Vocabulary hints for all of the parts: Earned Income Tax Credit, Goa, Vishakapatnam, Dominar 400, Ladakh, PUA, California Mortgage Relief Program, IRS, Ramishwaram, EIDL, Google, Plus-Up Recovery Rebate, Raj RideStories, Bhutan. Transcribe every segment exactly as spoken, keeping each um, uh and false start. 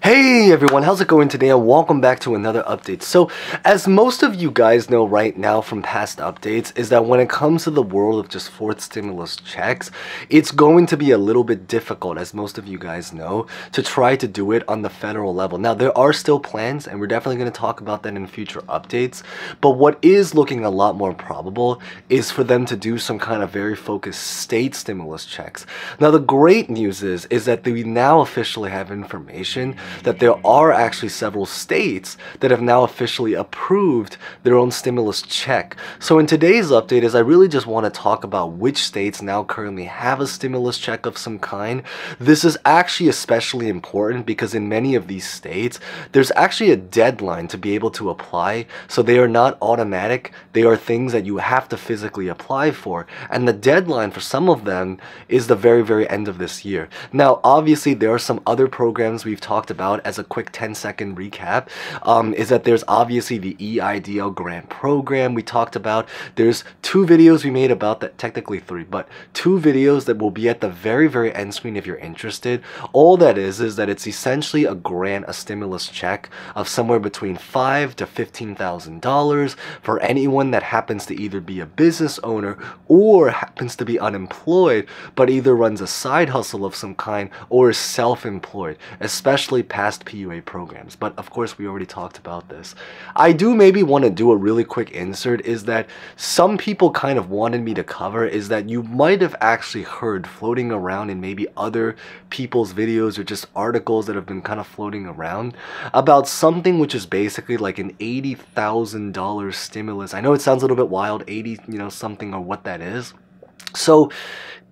Hey everyone, how's it going today and welcome back to another update. So as most of you guys know right now from past updates is that when it comes to the world of just fourth stimulus checks, it's going to be a little bit difficult, as most of you guys know, to try to do it on the federal level. Now there are still plans and we're definitely going to talk about that in future updates, but what is looking a lot more probable is for them to do some kind of very focused state stimulus checks. Now the great news is, is that we now officially have information that there are actually several states that have now officially approved their own stimulus check. So in today's update is I really just want to talk about which states now currently have a stimulus check of some kind. This is actually especially important because in many of these states, there's actually a deadline to be able to apply. So they are not automatic. They are things that you have to physically apply for. And the deadline for some of them is the very, very end of this year. Now, obviously, there are some other programs we've talked about About as a quick ten second recap um, is that there's obviously the E I D L grant program we talked about. There's two videos we made about that, technically three, but two videos that will be at the very, very end screen if you're interested. All that is is that it's essentially a grant, a stimulus check of somewhere between five to fifteen thousand dollars for anyone that happens to either be a business owner or happens to be unemployed, but either runs a side hustle of some kind or is self-employed, especially past P U A programs. But of course, we already talked about this. I do maybe want to do a really quick insert is that some people kind of wanted me to cover is that you might have actually heard floating around in maybe other people's videos or just articles that have been kind of floating around about something which is basically like an eighty thousand dollar stimulus. I know it sounds a little bit wild, eighty, you know, something or what that is. So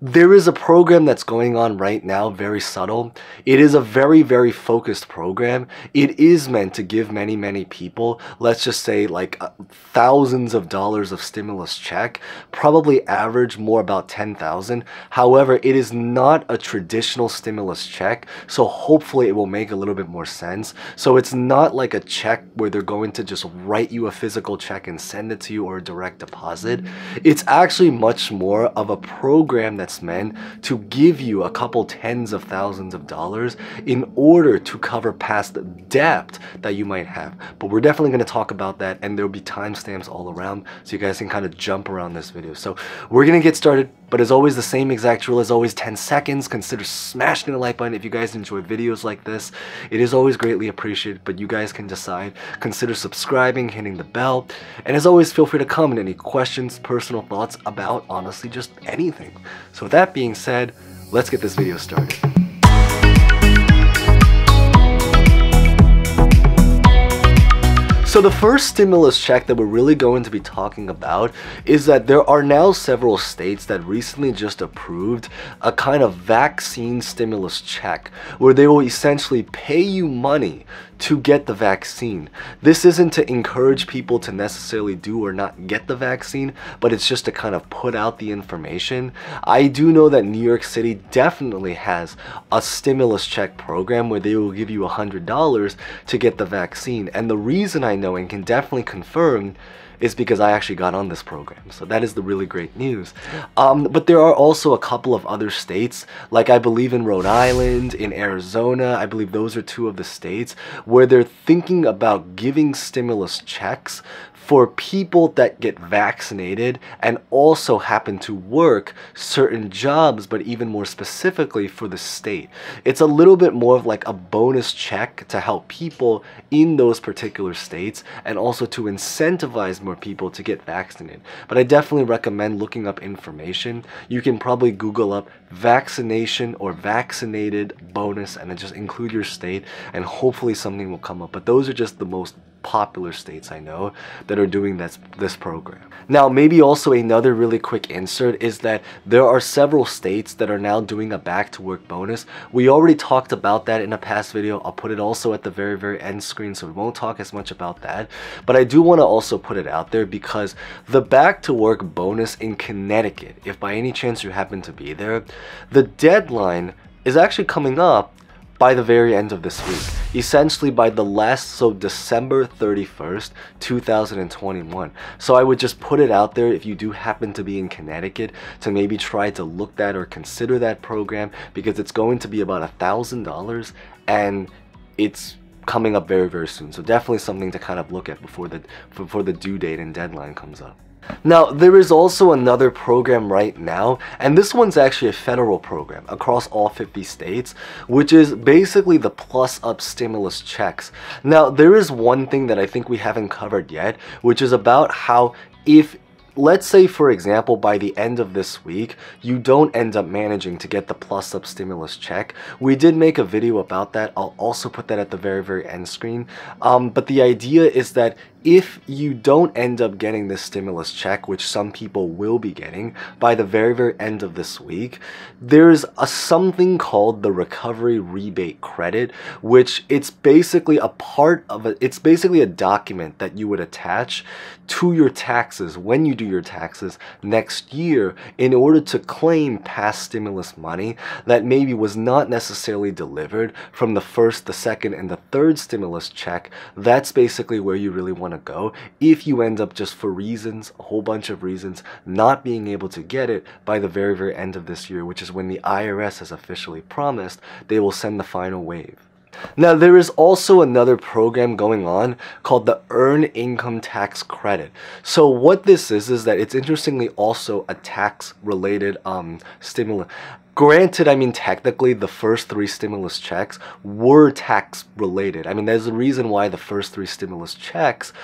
there is a program that's going on right now, very subtle. It is a very, very focused program. It is meant to give many, many people, let's just say like uh, thousands of dollars of stimulus check, probably average more about ten thousand. However, it is not a traditional stimulus check. So hopefully it will make a little bit more sense. So it's not like a check where they're going to just write you a physical check and send it to you or a direct deposit. It's actually much more of a program that That's meant to give you a couple tens of thousands of dollars in order to cover past debt that you might have. But we're definitely going to talk about that, and there'll be timestamps all around so you guys can kind of jump around this video. So we're going to get started, but as always, the same exact rule, as always, ten seconds. Consider smashing the like button if you guys enjoy videos like this. It is always greatly appreciated, but you guys can decide. Consider subscribing, hitting the bell, and as always, feel free to comment any questions, personal thoughts about honestly just anything. So with that being said, let's get this video started. So the first stimulus check that we're really going to be talking about is that there are now several states that recently just approved a kind of vaccine stimulus check where they will essentially pay you money to get the vaccine. This isn't to encourage people to necessarily do or not get the vaccine, but it's just to kind of put out the information. I do know that New York City definitely has a stimulus check program where they will give you one hundred dollars to get the vaccine. And the reason I know and can definitely confirm is because I actually got on this program. So that is the really great news. Um, but there are also a couple of other states, like I believe in Rhode Island, in Arizona, I believe those are two of the states where they're thinking about giving stimulus checks for people that get vaccinated and also happen to work certain jobs, but even more specifically for the state. It's a little bit more of like a bonus check to help people in those particular states and also to incentivize more people to get vaccinated. But I definitely recommend looking up information. You can probably Google up vaccination or vaccinated bonus and then just include your state and hopefully something will come up. But those are just the most popular states I know that are doing this, this program. Now, maybe also another really quick insert is that there are several states that are now doing a back to work bonus. We already talked about that in a past video. I'll put it also at the very, very end screen, so we won't talk as much about that. But I do want to also put it out there because the back to work bonus in Connecticut, if by any chance you happen to be there, the deadline is actually coming up by the very end of this week, essentially by the last, so December thirty-first two thousand twenty-one. So I would just put it out there if you do happen to be in Connecticut to maybe try to look at or consider that program because it's going to be about a thousand dollars and it's coming up very, very soon. So definitely something to kind of look at before the, before the due date and deadline comes up. Now, there is also another program right now, and this one's actually a federal program across all fifty states, which is basically the Plus Up stimulus checks. Now, there is one thing that I think we haven't covered yet, which is about how if, let's say, for example, by the end of this week, you don't end up managing to get the Plus Up stimulus check. We did make a video about that. I'll also put that at the very, very end screen. Um, but the idea is that if you don't end up getting this stimulus check, which some people will be getting by the very, very end of this week, there's a something called the Recovery Rebate Credit, which it's basically a part of a, it's basically a document that you would attach to your taxes when you do your taxes next year in order to claim past stimulus money that maybe was not necessarily delivered from the first, the second, and the third stimulus check. That's basically where you really want to go if you end up, just for reasons, a whole bunch of reasons, not being able to get it by the very, very end of this year, which is when the I R S has officially promised they will send the final wave. Now, there is also another program going on called the Earned Income Tax Credit. So what this is, is that it's interestingly also a tax-related um, stimulus. Granted, I mean, technically, the first three stimulus checks were tax-related. I mean, there's a reason why the first three stimulus checks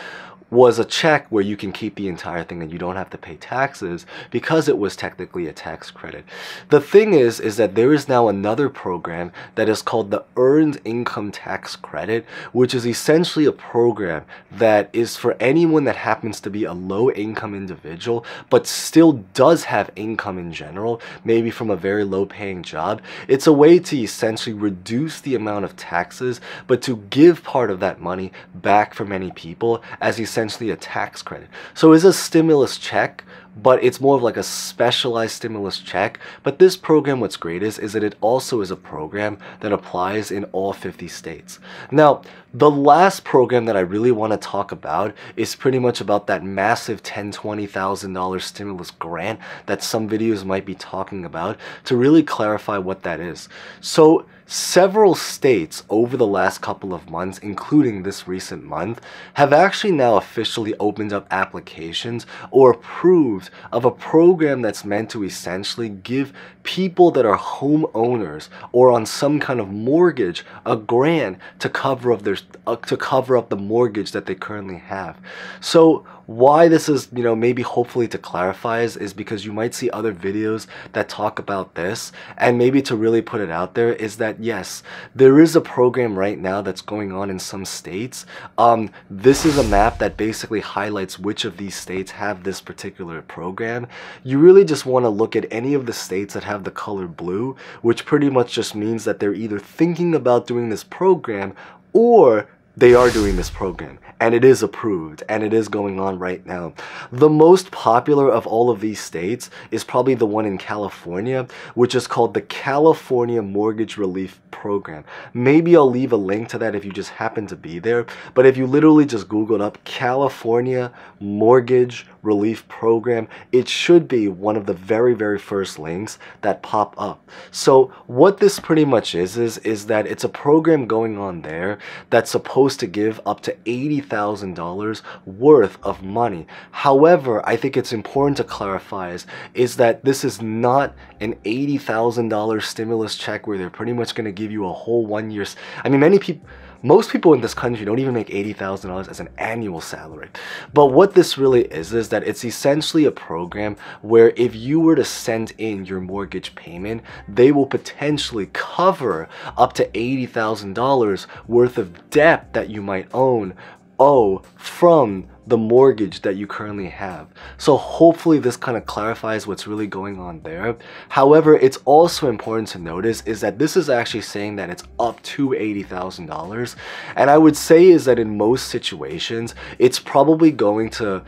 was a check where you can keep the entire thing and you don't have to pay taxes, because it was technically a tax credit. The thing is, is that there is now another program that is called the Earned Income Tax Credit, which is essentially a program that is for anyone that happens to be a low-income individual, but still does have income in general, maybe from a very low-paying job. It's a way to essentially reduce the amount of taxes, but to give part of that money back for many people as essentially essentially a tax credit. So it's a stimulus check, but it's more of like a specialized stimulus check. But this program, what's great is, is that it also is a program that applies in all fifty states. Now, the last program that I really want to talk about is pretty much about that massive ten thousand, twenty thousand dollar stimulus grant that some videos might be talking about, to really clarify what that is. So several states over the last couple of months, including this recent month, have actually now officially opened up applications or approved of a program that's meant to essentially give people that are homeowners or on some kind of mortgage a grant to cover up their uh, to cover up the mortgage that they currently have. So why this is, you know, maybe hopefully to clarify is, is because you might see other videos that talk about this, and maybe to really put it out there is that yes, there is a program right now that's going on in some states. Um, this is a map that basically highlights which of these states have this particular program. You really just want to look at any of the states that have the color blue, which pretty much just means that they're either thinking about doing this program or they are doing this program, and it is approved, and it is going on right now. The most popular of all of these states is probably the one in California, which is called the California Mortgage Relief Program. Maybe I'll leave a link to that if you just happen to be there, but if you literally just Googled up California Mortgage Relief Program, it should be one of the very, very first links that pop up. So what this pretty much is, is, is that it's a program going on there that's supposed to give up to eighty thousand dollars worth of money. However, I think it's important to clarify is, is that this is not an eighty thousand dollar stimulus check where they're pretty much going to give you a whole one year. I mean, many people, most people in this country don't even make eighty thousand dollars as an annual salary. But what this really is, is that it's essentially a program where if you were to send in your mortgage payment, they will potentially cover up to eighty thousand dollars worth of debt that you might own, owe from the mortgage that you currently have. So hopefully this kind of clarifies what's really going on there. However, it's also important to notice is that this is actually saying that it's up to eighty thousand dollars. And I would say is that in most situations, it's probably going to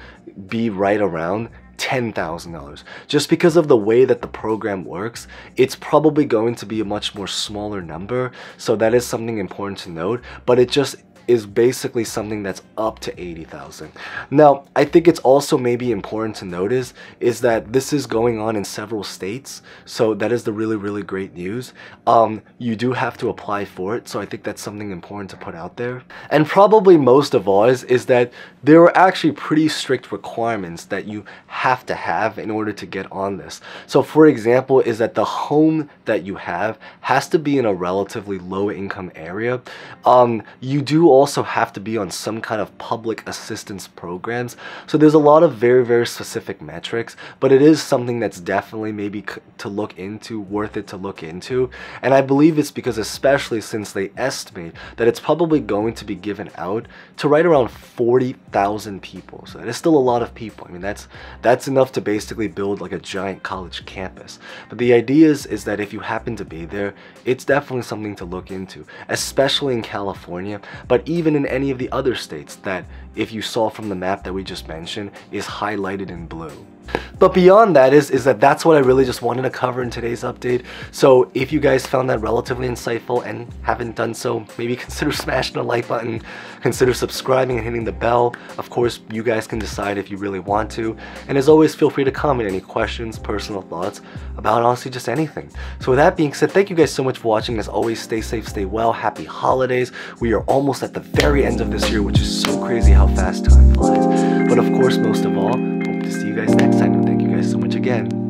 be right around ten thousand dollars. Just because of the way that the program works, it's probably going to be a much more smaller number. So that is something important to note, but it just is basically something that's up to eighty thousand dollars. Now, I think it's also maybe important to notice is that this is going on in several states, so that is the really, really great news. Um, you do have to apply for it, so I think that's something important to put out there. And probably most of all is, is that there are actually pretty strict requirements that you have to have in order to get on this. So for example, is that the home that you have has to be in a relatively low income area. Um, you do also have to be on some kind of public assistance programs. So there's a lot of very, very specific metrics, but it is something that's definitely maybe to look into, worth it to look into. And I believe it's because, especially since they estimate that it's probably going to be given out to right around forty thousand people. So that is still a lot of people. I mean, that's, that's enough to basically build like a giant college campus. But the idea is, is that if you happen to be there, it's definitely something to look into, especially in California, but even in any of the other states that, if you saw from the map that we just mentioned, is highlighted in blue. But beyond that is, is that that's what I really just wanted to cover in today's update. So if you guys found that relatively insightful and haven't done so, maybe consider smashing the like button, consider subscribing and hitting the bell. Of course, you guys can decide if you really want to. And as always, feel free to comment any questions, personal thoughts about honestly just anything. So with that being said, thank you guys so much for watching. As always, stay safe, stay well, happy holidays. We are almost at the very end of this year, which is so crazy how fast time flies. But of course, most of all, hope to see you guys next time. And thank you guys so much again.